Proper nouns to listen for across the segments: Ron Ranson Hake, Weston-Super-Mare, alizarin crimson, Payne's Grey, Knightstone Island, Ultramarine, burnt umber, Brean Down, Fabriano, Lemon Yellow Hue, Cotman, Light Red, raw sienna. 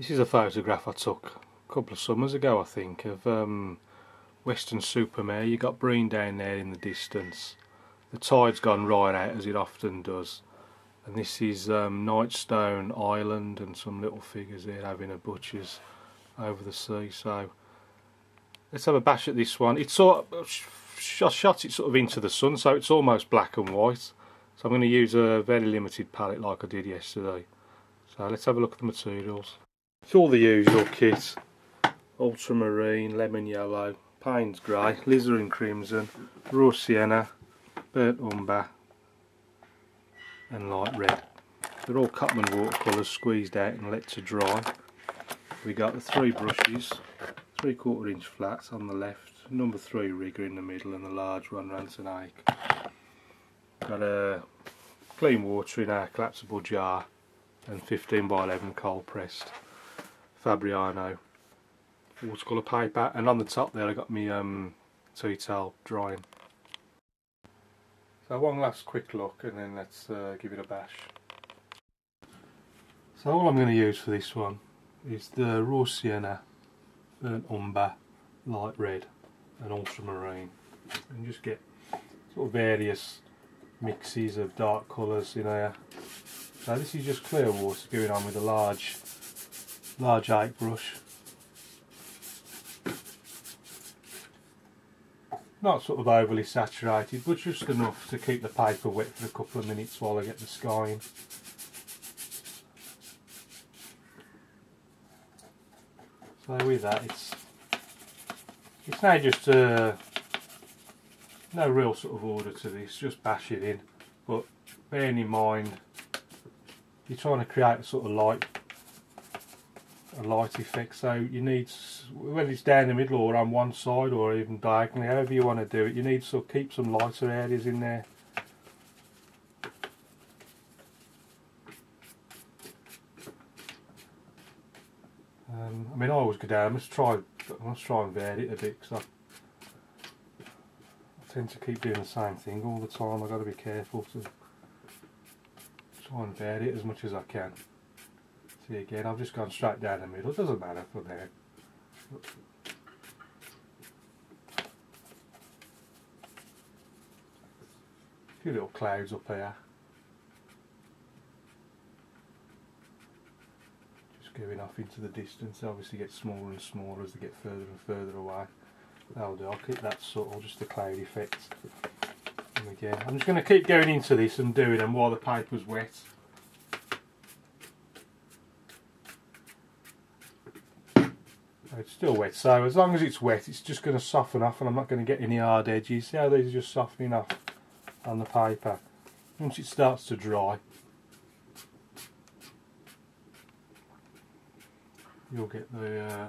This is a photograph I took a couple of summers ago, I think, of Weston-Super-Mare. You got Brean Down there in the distance. The tide's gone right out, as it often does. And this is Knightstone Island and some little figures here having a butcher's over the sea. So let's have a bash at this one. It's sort of, I shot it sort of into the sun, so it's almost black and white. So I'm going to use a very limited palette like I did yesterday. So let's have a look at the materials. It's all the usual kit. Ultramarine, lemon yellow, Payne's Grey, alizarin crimson, raw sienna, burnt umber and light red. They're all Cotman watercolours squeezed out and let to dry. We got the three brushes, 3/4 inch flats on the left, number 3 rigger in the middle and the large Ron Ranson Hake. Got a clean water in our collapsible jar and 15 by 11 cold pressed Fabriano watercolour paper, and on the top there I got my tea towel drying. So one last quick look and then let's give it a bash. So all I'm going to use for this one is the raw sienna, burnt umber, light red and ultramarine, and just get sort of various mixes of dark colours in here. So this is just clear water going on with a large hake brush. Not sort of overly saturated, but just enough to keep the paper wet for a couple of minutes while I get the sky in. So with that, it's now just no real sort of order to this, just bash it in. But bearing in mind, you're trying to create a sort of light effect, so you need, whether it's down the middle or on one side or even diagonally, however you want to do it, you need to sort of keep some lighter areas in there. I mean, I always go down, I must try and vary it a bit, because I tend to keep doing the same thing all the time. I've got to be careful to try and vary it as much as I can. Again, I've just gone straight down the middle, it doesn't matter for now. A few little clouds up here. Just going off into the distance, they obviously get smaller and smaller as they get further and further away. That'll do, I'll keep that subtle, just the cloud effect. And again, I'm just going to keep going into this and doing them while the paper's wet. It's still wet, so as long as it's wet it's just going to soften off and I'm not going to get any hard edges. See how these are just softening off on the paper. Once it starts to dry you'll get the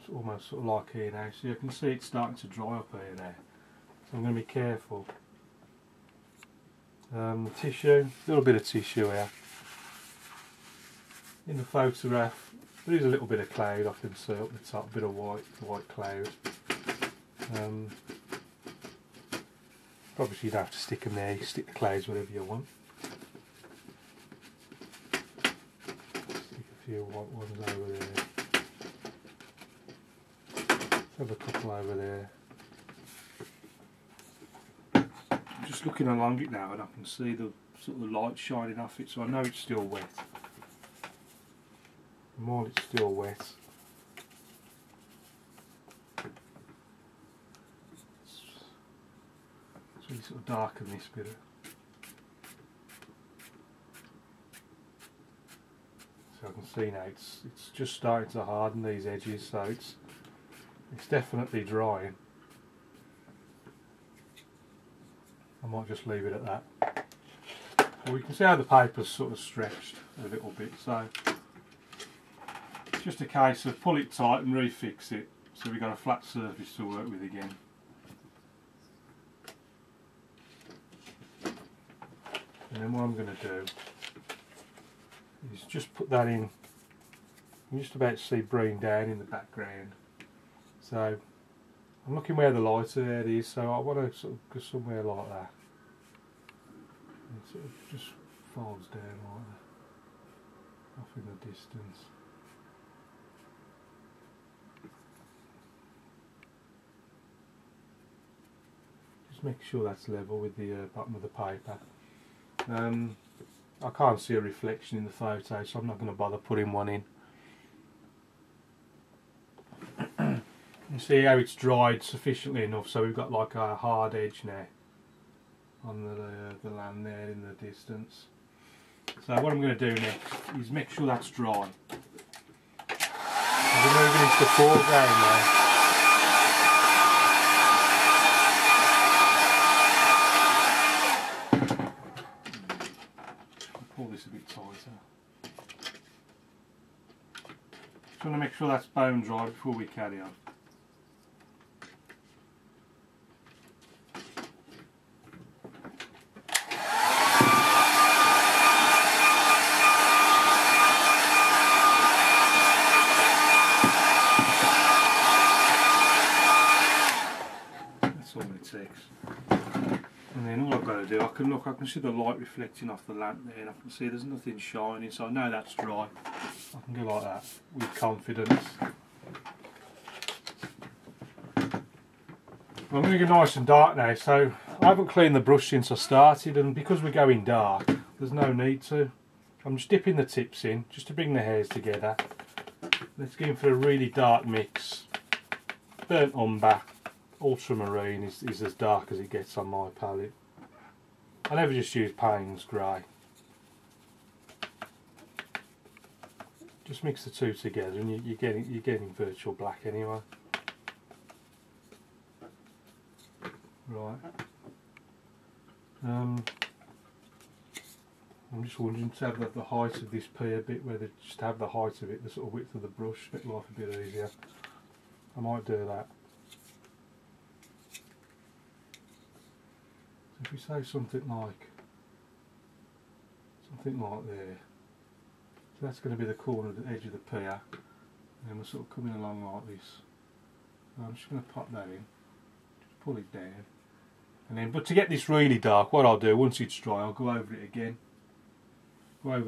it's almost sort of like here now, so you can see it's starting to dry up here now, so I'm going to be careful. Tissue, a little bit of tissue here. In the photograph there is a little bit of cloud I can see up the top, a bit of white cloud. Obviously you don't have to stick them there, you stick the clouds wherever you want. Stick a few white ones over there. Have a couple over there. I'm just looking along it now and I can see the sort of light shining off it, so I know it's still wet. While it's still wet, it's really sort of dark in this bit. So I can see now it's just starting to harden these edges, so it's definitely drying. I might just leave it at that. Well, you can see how the paper's sort of stretched a little bit, so. Just a case of pull it tight and refix it, so we've got a flat surface to work with again. And then what I'm going to do is just put that in. I'm just about to see Brean Down in the background, so I'm looking where the lighter area is, so I want to sort of go somewhere like that. And it sort of just folds down like that. off in the distance. Just make sure that's level with the bottom of the paper. I can't see a reflection in the photo, so I'm not going to bother putting one in. You see how it's dried sufficiently enough, so we've got like a hard edge now on the land there in the distance. So what I'm going to do next is make sure that's dry. We're moving into the foreground now. Pull this a bit tighter. Just want to make sure that's bone dry before we carry on. And then all I've got to do, I can see the light reflecting off the lamp there, and I can see there's nothing shining, so I know that's dry. I can go like that with confidence. I'm going to go nice and dark now, so I haven't cleaned the brush since I started, and because we're going dark, there's no need to. I'm just dipping the tips in, just to bring the hairs together. Let's go in for a really dark mix. Burnt umber. Ultramarine is as dark as it gets on my palette. I never just use Payne's Grey. Just mix the two together and you're getting virtual black anyway. Right. I'm just wondering to have the height of this pea a bit, whether just to have the height of it, the sort of width of the brush, make life a bit easier. I might do that. If we say something like there, so that's going to be the corner of the edge of the pier, and then we're sort of coming along like this. And I'm just going to pop that in, just pull it down, and then. But to get this really dark, what I'll do once it's dry, I'll go over it again to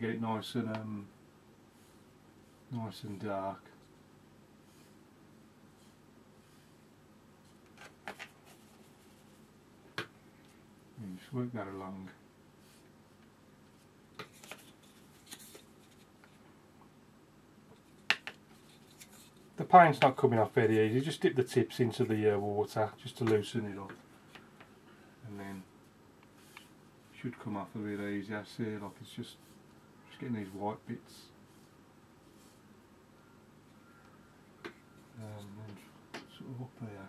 get it nice and dark. And just work that along. The paint's not coming off very easy, just dip the tips into the water just to loosen it up, and then it should come off a bit easier. See, like it's just getting these white bits. And then sort of up there.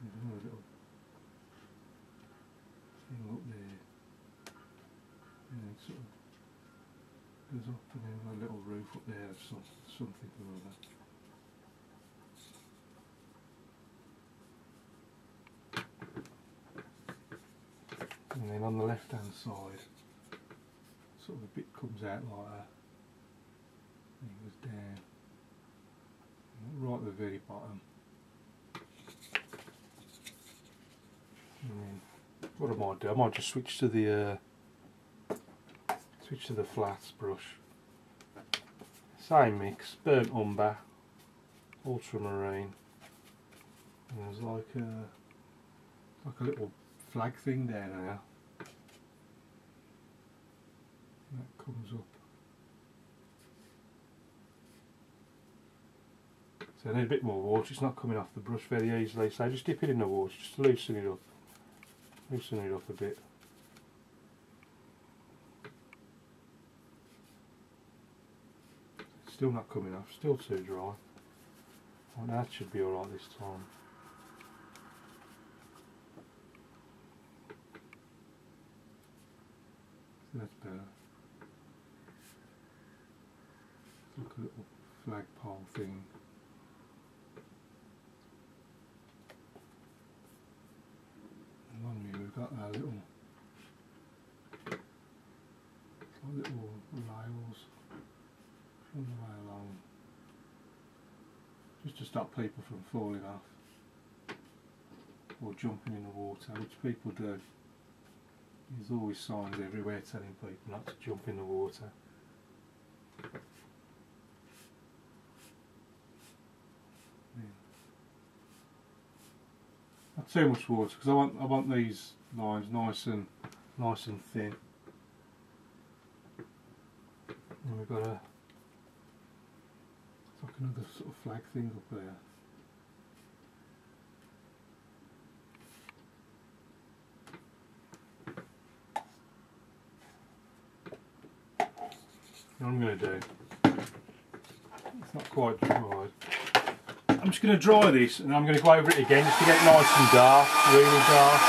Another little thing up there, and it sort of goes up, and then a little roof up there of something or other. And then on the left hand side, sort of a bit comes out like that, and it goes down, right at the very bottom. And then what I might do, I might just switch to the flats brush. Same mix, burnt umber, ultramarine, and there's like a little flag thing there now. And that comes up. So I need a bit more water, it's not coming off the brush very easily, so I just dip it in the water, just to loosen it up. Loosen it off a bit. Still not coming off, still too dry. Well, that should be alright this time. So that's better. It's like a little flagpole thing. We've got our little rails all the way along, just to stop people from falling off or jumping in the water, which people do. There's always signs everywhere telling people not to jump in the water. Not too much water because I want these lines nice and thin. And we've got a another sort of flag thing up there. What I'm going to do, it's not quite dried, I'm just going to dry this and I'm going to go over it again just to get nice and dark, really dark.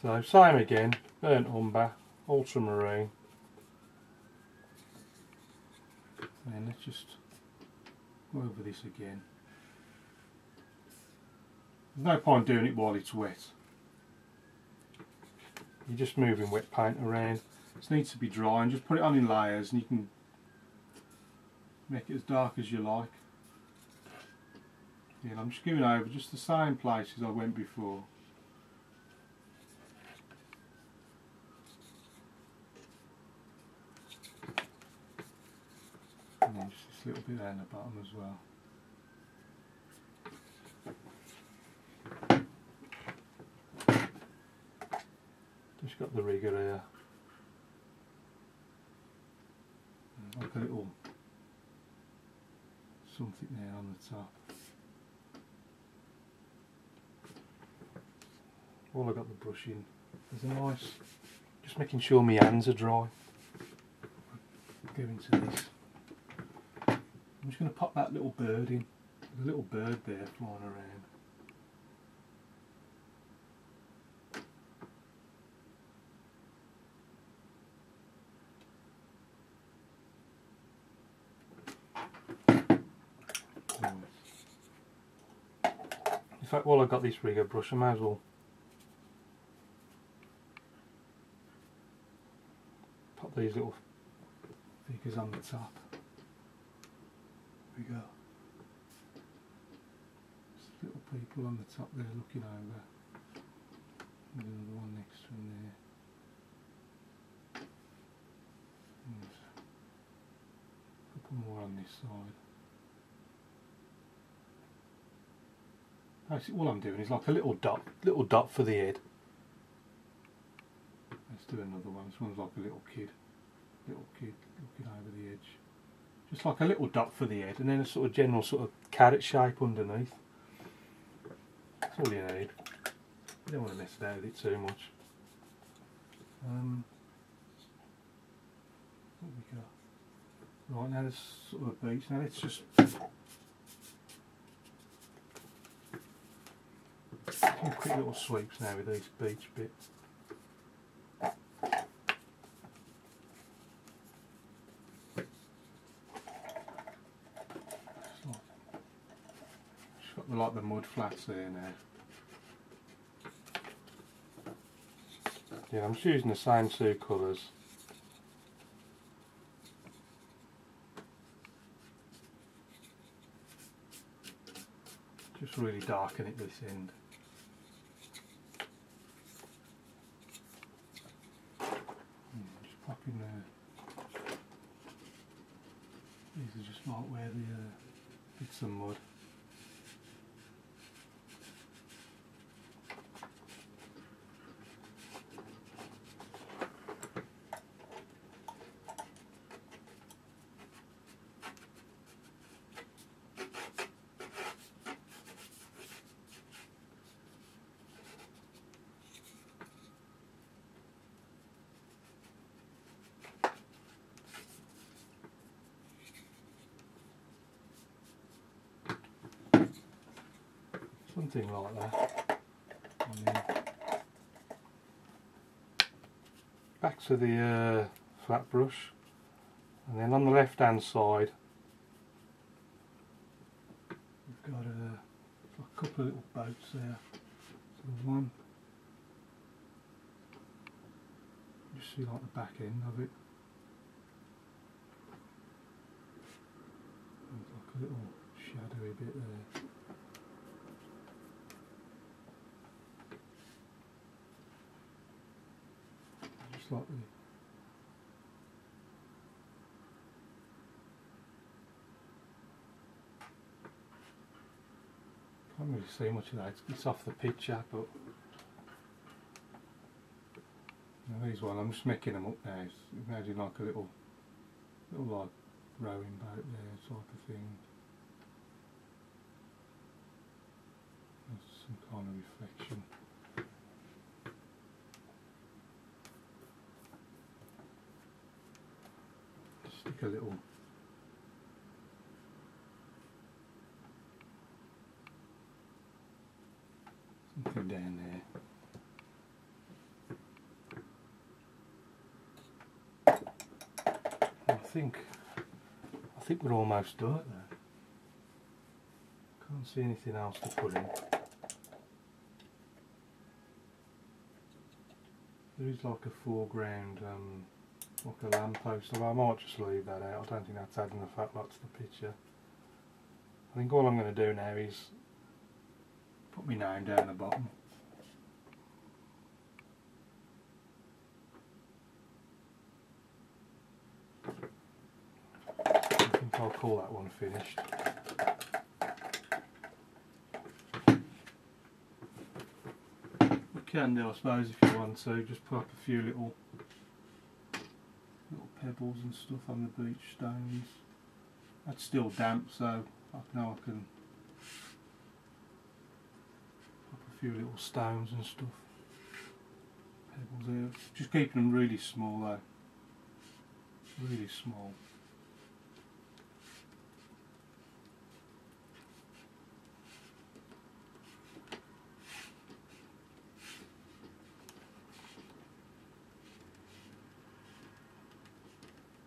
So same again, burnt umber, ultramarine. And let's just go over this again. There's no point doing it while it's wet. You're just moving wet paint around. It needs to be dry and just put it on in layers and you can make it as dark as you like. And I'm just going over just the same places I went before. And just this little bit down the bottom as well. Just got the rigger here. Like a little something there on the top. While I got the brush in, there's a nice, just making sure my hands are dry. Go into this. I'm just going to pop that little bird in. There's a little bird there flying around. In fact, while I've got this rigger brush, I may as well pop these little figures on the top. We go. Just little people on the top there looking over. And another one next to them there. And a couple more on this side. Basically, all I'm doing is like a little dot for the head. Let's do another one. This one's like a little kid looking over the edge. Just like a little dot for the head and then a sort of general sort of carrot shape underneath. That's all you need. You don't want to mess about with it too much. What have we got? Right, now there's sort of a beach. Now let's just some quick little sweeps now with these beach bits. I like the mud flats there now. Yeah, I'm just using the same two colours. Just really darken it this end. Just pop in there. These are just like where the bits of mud. Something like that. And then back to the flat brush, and then on the left hand side we've got a couple of little boats there. So one, just especially like the back end of it. There's like a little shadowy bit there. Just like the I can't really see much of that, it's off the picture, but now these ones, I'm just making them up now. Imagine like a little like rowing boat there sort of thing. That's some kind of reflection. Stick a little something down there. I think we're almost done there. Can't see anything else to put in. There is like a foreground, like a lamppost, so I might just leave that out. I don't think that's adding a fat lot to the picture. I think all I'm going to do now is put my name down the bottom. I think I'll call that one finished. You can do, I suppose, if you want to, just put up a few little pebbles and stuff on the beach stones. That's still damp, so I know I can pop a few little stones and stuff. Pebbles there. Just keeping them really small though. Really small.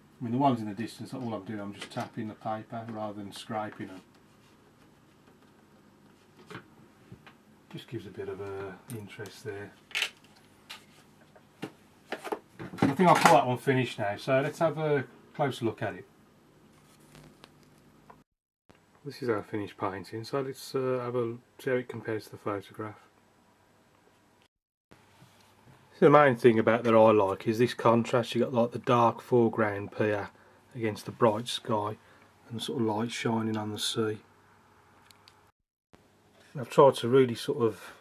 I mean, the ones in the distance, all I'm doing, I'm just tapping the paper rather than scraping them. Just gives a bit of interest there. I think I'll call that one finished now, so let's have a closer look at it. This is our finished painting, so let's see how it compares to the photograph. The main thing about that I like is this contrast. You got like the dark foreground pier against the bright sky and sort of light shining on the sea. I've tried to really sort of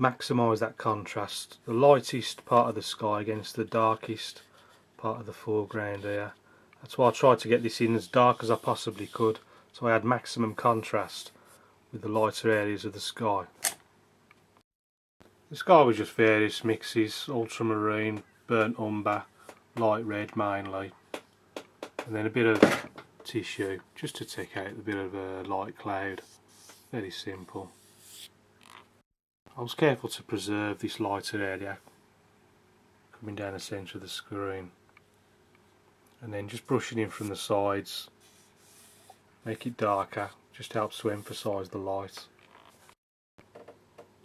maximise that contrast. The lightest part of the sky against the darkest part of the foreground here. That's why I tried to get this in as dark as I possibly could, so I had maximum contrast with the lighter areas of the sky. The sky was just various mixes, ultramarine, burnt umber, light red mainly, and then a bit of tissue just to take out a bit of a light cloud. Very simple. I was careful to preserve this lighter area coming down the centre of the screen, and then just brushing in from the sides, make it darker, just helps to emphasise the light.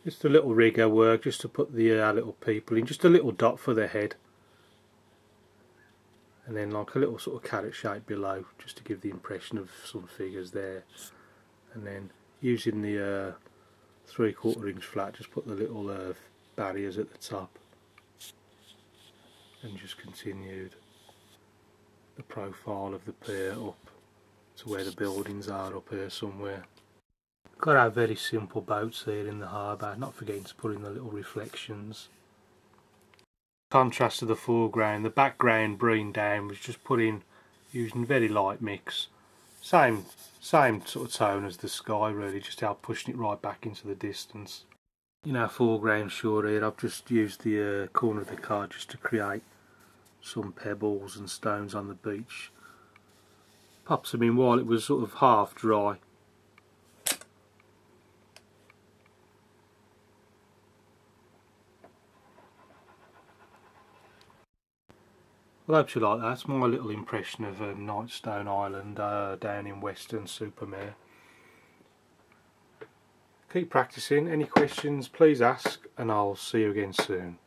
Just a little rigger work, just to put the little people in, just a little dot for their head, and then like a little sort of carrot shape below, just to give the impression of some figures there. And then using the 3/4 inch flat, just put the little barriers at the top, and just continued the profile of the pier up to where the buildings are up here somewhere. Got our very simple boats here in the harbour, not forgetting to put in the little reflections. Contrast to the foreground, the background Brean Down was just put in using very light mix. Same sort of tone as the sky really, just out pushing it right back into the distance. In our foreground shore here I've just used the corner of the card just to create some pebbles and stones on the beach. Pops them in while it was sort of half dry. I hope you like that. That's my little impression of Knightstone Island down in Weston-Super-Mare. Keep practising. Any questions, please ask, and I'll see you again soon.